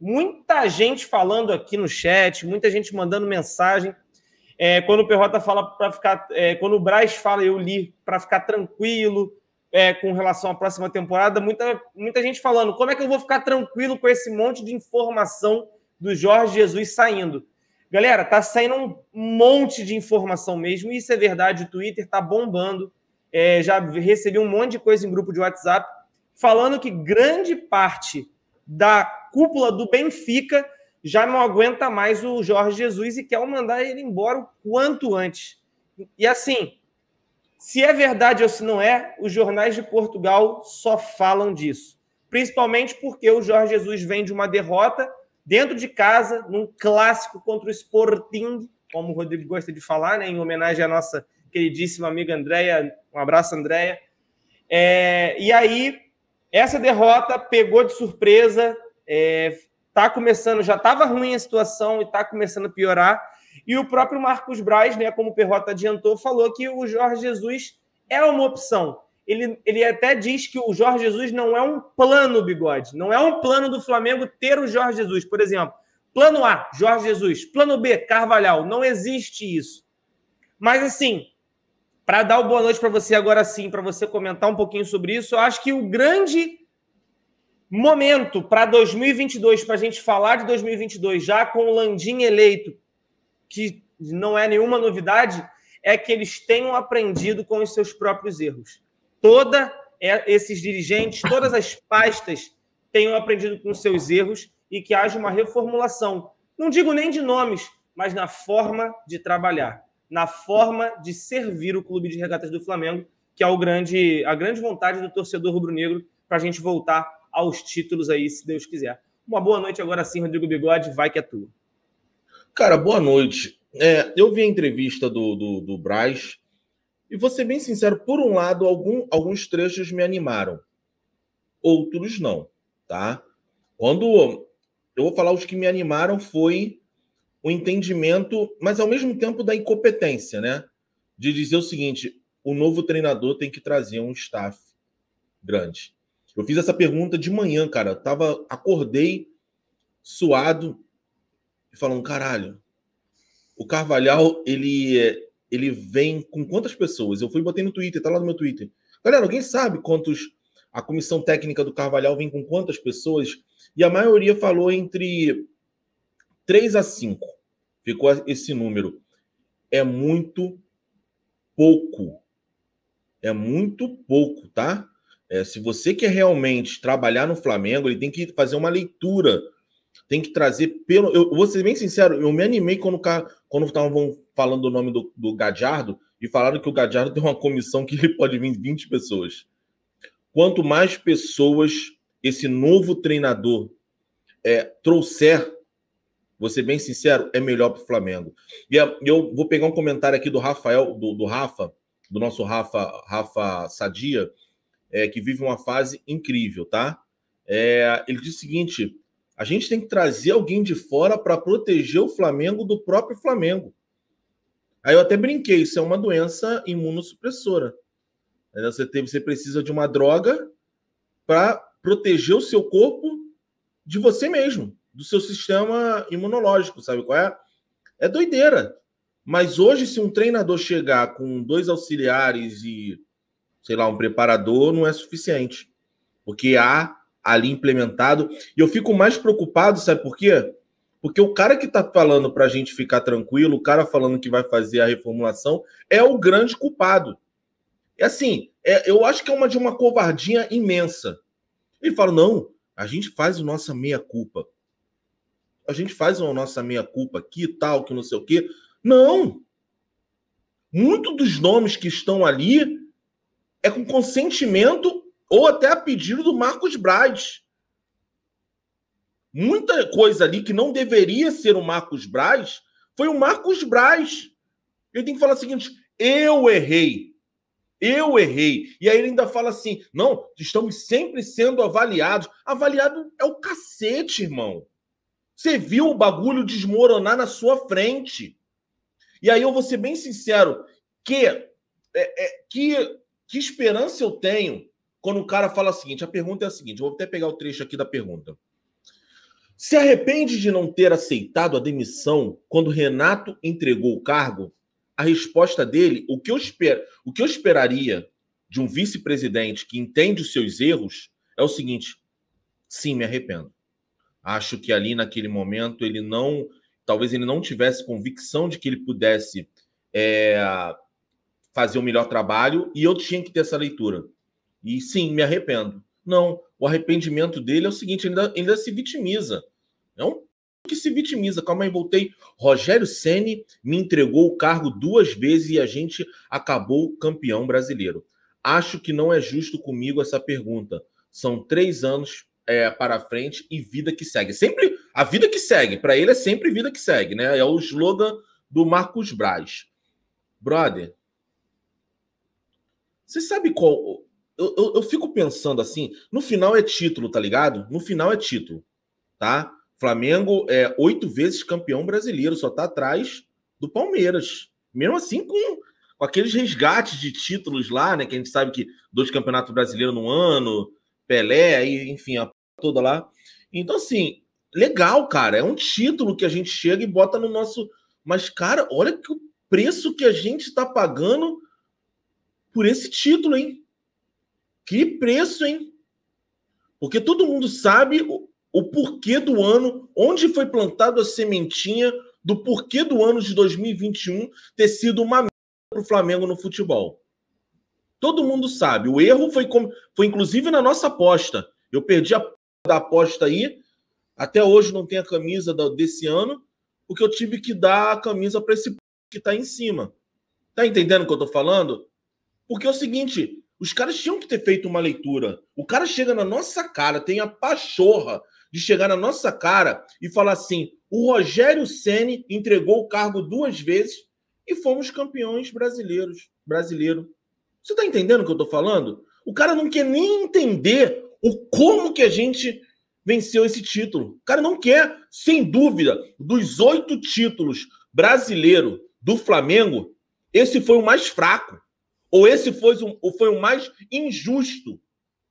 muita gente falando aqui no chat, muita gente mandando mensagem. Quando o Perrota fala para ficar... quando o Braz fala, eu li, para ficar tranquilo com relação à próxima temporada, muita gente falando, como é que eu vou ficar tranquilo com esse monte de informação do Jorge Jesus saindo? Galera, tá saindo um monte de informação mesmo, isso é verdade, o Twitter tá bombando, já recebi um monte de coisa em grupo de WhatsApp, falando que grande parte da cúpula do Benfica já não aguenta mais o Jorge Jesus e quer mandar ele embora o quanto antes. E assim, se é verdade ou se não é, os jornais de Portugal só falam disso. Principalmente porque o Jorge Jesus vem de uma derrota dentro de casa, num clássico contra o Sporting, como o Rodrigo gosta de falar, né, em homenagem à nossa queridíssima amiga Andréia. Um abraço, Andréia. E aí, essa derrota pegou de surpresa, tá começando, já estava ruim a situação e está começando a piorar. E o próprio Marcos Braz, né, como o Perrota adiantou, falou que o Jorge Jesus é uma opção. Ele até diz que o Jorge Jesus não é um plano, Bigode. Não é um plano do Flamengo ter o Jorge Jesus. Por exemplo, plano A, Jorge Jesus. Plano B, Carvalhal. Não existe isso. Mas, assim, para dar o boa noite para você agora sim, para você comentar um pouquinho sobre isso, eu acho que o grande momento para 2022, para a gente falar de 2022, já com o Landim eleito, que não é nenhuma novidade, é que eles tenham aprendido com os seus próprios erros. Esses dirigentes, todas as pastas tenham aprendido com seus erros e que haja uma reformulação. Não digo nem de nomes, mas na forma de trabalhar, na forma de servir o Clube de Regatas do Flamengo, que é a grande vontade do torcedor rubro-negro para a gente voltar aos títulos aí, se Deus quiser. Uma boa noite agora sim, Rodrigo Bigode, vai que é tua. Cara, boa noite. Eu vi a entrevista do Braz. E vou ser bem sincero, por um lado, alguns trechos me animaram. Outros não, tá? Quando eu vou falar os que me animaram foi o entendimento, mas ao mesmo tempo da incompetência, né? De dizer o seguinte, o novo treinador tem que trazer um staff grande. Eu fiz essa pergunta de manhã, cara. Eu acordei suado e falando, caralho, o Carvalhal, ele vem com quantas pessoas? Eu fui e botei no Twitter, tá lá no meu Twitter. Galera, alguém sabe quantos... A comissão técnica do Carvalhal vem com quantas pessoas? E a maioria falou entre 3 a 5. Ficou esse número. É muito pouco. É muito pouco, tá? Se você quer realmente trabalhar no Flamengo, ele tem que fazer uma leitura. Tem que trazer pelo... Eu vou ser bem sincero, eu me animei quando estavam falando o nome do Gallardo e falaram que o Gallardo tem uma comissão que ele pode vir 20 pessoas. Quanto mais pessoas esse novo treinador trouxer, vou ser bem sincero, é melhor para o Flamengo. E eu vou pegar um comentário aqui do Rafael, do nosso Rafa Sadia, que vive uma fase incrível, tá? Ele diz o seguinte... A gente tem que trazer alguém de fora para proteger o Flamengo do próprio Flamengo. Aí eu até brinquei, isso é uma doença imunossupressora. Você precisa de uma droga para proteger o seu corpo de você mesmo, do seu sistema imunológico, sabe qual é? É doideira. Mas hoje, se um treinador chegar com 2 auxiliares e, sei lá, um preparador, não é suficiente. Porque há ali implementado, e eu fico mais preocupado, sabe por quê? Porque o cara que tá falando pra gente ficar tranquilo, o cara falando que vai fazer a reformulação, é o grande culpado. É assim, eu acho que é de uma covardia imensa. Ele fala, não, a gente faz a nossa meia-culpa. A gente faz a nossa meia-culpa aqui, tal, que não sei o quê. Não! Muitos dos nomes que estão ali é com consentimento ou até a pedido do Marcos Braz. Muita coisa ali que não deveria ser o Marcos Braz, foi o Marcos Braz. Ele tem que falar o seguinte, eu errei. E aí ele ainda fala assim, não, estamos sempre sendo avaliados. Avaliado é o cacete, irmão. Você viu o bagulho desmoronar na sua frente. E aí eu vou ser bem sincero, que esperança eu tenho quando o cara fala o seguinte, a pergunta é a seguinte, eu vou até pegar o trecho aqui da pergunta. Se arrepende de não ter aceitado a demissão quando Renato entregou o cargo? A resposta dele, o que eu esperaria de um vice-presidente que entende os seus erros, é o seguinte: sim, me arrependo. Acho que ali naquele momento ele não... Talvez ele não tivesse convicção de que ele pudesse fazer um melhor trabalho, e eu tinha que ter essa leitura. E sim, me arrependo. Não, o arrependimento dele é o seguinte: ele ainda se vitimiza. É um que se vitimiza. Calma aí, voltei. Rogério Ceni me entregou o cargo 2 vezes e a gente acabou campeão brasileiro. Acho que não é justo comigo essa pergunta. São 3 anos para frente e vida que segue. Sempre a vida que segue. Para ele é sempre vida que segue, né? É o slogan do Marcos Braz. Brother, você sabe qual... Eu fico pensando assim, no final é título, tá ligado? No final é título, tá? Flamengo é 8 vezes campeão brasileiro, só tá atrás do Palmeiras. Mesmo assim, com aqueles resgates de títulos lá, né? Que a gente sabe que 2 campeonatos brasileiros no ano, Pelé, aí, enfim, a toda lá. Então, assim, legal, cara. É um título que a gente chega e bota no nosso... Mas, cara, olha que o preço que a gente tá pagando por esse título, hein? Que preço, hein? Porque todo mundo sabe o porquê do ano, onde foi plantada a sementinha do porquê do ano de 2021 ter sido uma merda para o Flamengo no futebol. Todo mundo sabe. O erro foi inclusive na nossa aposta. Eu perdi a da aposta aí. Até hoje não tem a camisa desse ano, porque eu tive que dar a camisa para esse que está em cima. Tá entendendo o que eu tô falando? Porque é o seguinte... Os caras tinham que ter feito uma leitura. O cara chega na nossa cara, tem a pachorra de chegar na nossa cara e falar assim: o Rogério Ceni entregou o cargo 2 vezes e fomos campeões brasileiros. Brasileiro. Você tá entendendo o que eu tô falando? O cara não quer nem entender o como que a gente venceu esse título. O cara não quer, sem dúvida, dos 8 títulos brasileiro do Flamengo, esse foi o mais fraco. Ou esse foi o mais injusto.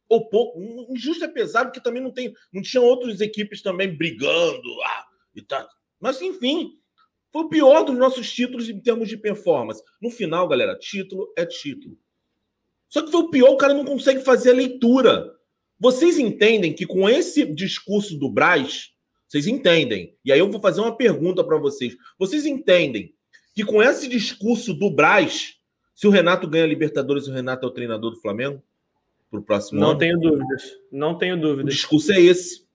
Ou pouco. Injusto é pesado, porque também não tinha outras equipes também brigando. E tal. Mas, enfim, foi o pior dos nossos títulos em termos de performance. No final, galera, título é título. Só que foi o pior, o cara não consegue fazer a leitura. Vocês entendem que com esse discurso do Braz, vocês entendem. E aí eu vou fazer uma pergunta para vocês. Vocês entendem que com esse discurso do Braz... Se o Renato ganha a Libertadores, o Renato é o treinador do Flamengo? Para o próximo ano? Não tenho dúvidas. Não tenho dúvidas. O discurso é esse.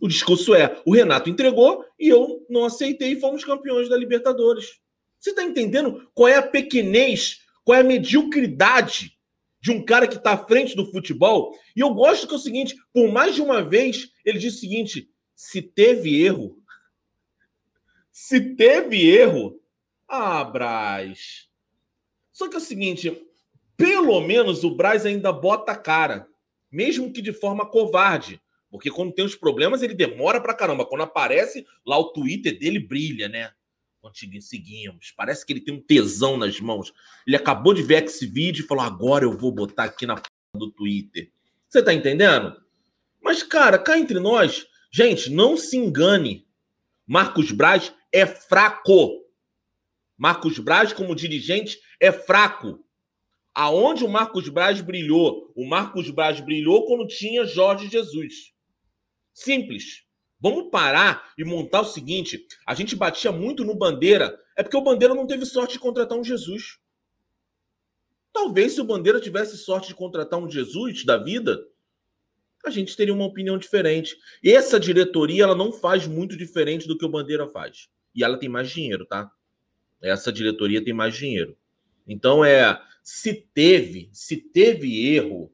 O discurso é: o Renato entregou e eu não aceitei e fomos campeões da Libertadores. Você está entendendo qual é a pequenez, qual é a mediocridade de um cara que está à frente do futebol? E eu gosto que é o seguinte: por mais de uma vez, ele diz o seguinte: se teve erro, Braz... Só que é o seguinte, pelo menos o Braz ainda bota a cara, mesmo que de forma covarde, porque quando tem os problemas ele demora pra caramba, quando aparece lá o Twitter dele brilha, né? Seguimos, parece que ele tem um tesão nas mãos, ele acabou de ver esse vídeo e falou: agora eu vou botar aqui na p*** do Twitter. Você tá entendendo? Mas cara, cá entre nós, gente, não se engane, Marcos Braz é fraco. Marcos Braz, como dirigente, é fraco. Aonde o Marcos Braz brilhou? O Marcos Braz brilhou quando tinha Jorge Jesus. Simples. Vamos parar e montar o seguinte: a gente batia muito no Bandeira. É porque o Bandeira não teve sorte de contratar um Jesus. Talvez se o Bandeira tivesse sorte de contratar um Jesus da vida, a gente teria uma opinião diferente. E essa diretoria, ela não faz muito diferente do que o Bandeira faz. E ela tem mais dinheiro, tá? Essa diretoria tem mais dinheiro. Então, se teve erro,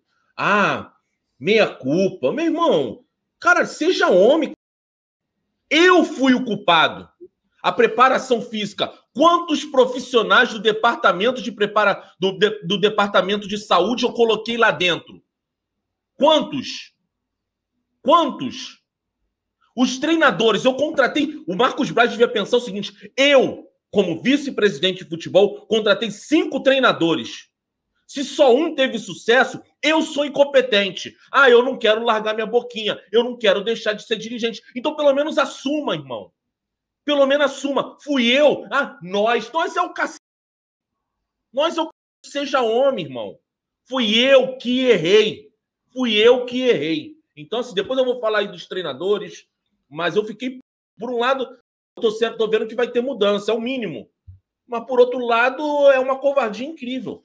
meia culpa. Meu irmão, cara, seja homem. Eu fui o culpado. A preparação física. Quantos profissionais do departamento de do departamento de saúde eu coloquei lá dentro? Quantos? Os treinadores, eu contratei. O Marcos Braz devia pensar o seguinte: eu, como vice-presidente de futebol, contratei 5 treinadores. Se só um teve sucesso, eu sou incompetente. Ah, eu não quero largar minha boquinha. Eu não quero deixar de ser dirigente. Então, pelo menos assuma, irmão. Pelo menos assuma. Fui eu. Ah, nós. Nós é o cacete. Nós é o cacete. Seja homem, irmão. Fui eu que errei. Fui eu que errei. Então, assim, depois eu vou falar aí dos treinadores, mas eu fiquei, por um lado, tô certo, tô vendo que vai ter mudança, é o mínimo. Mas, por outro lado, é uma covardia incrível.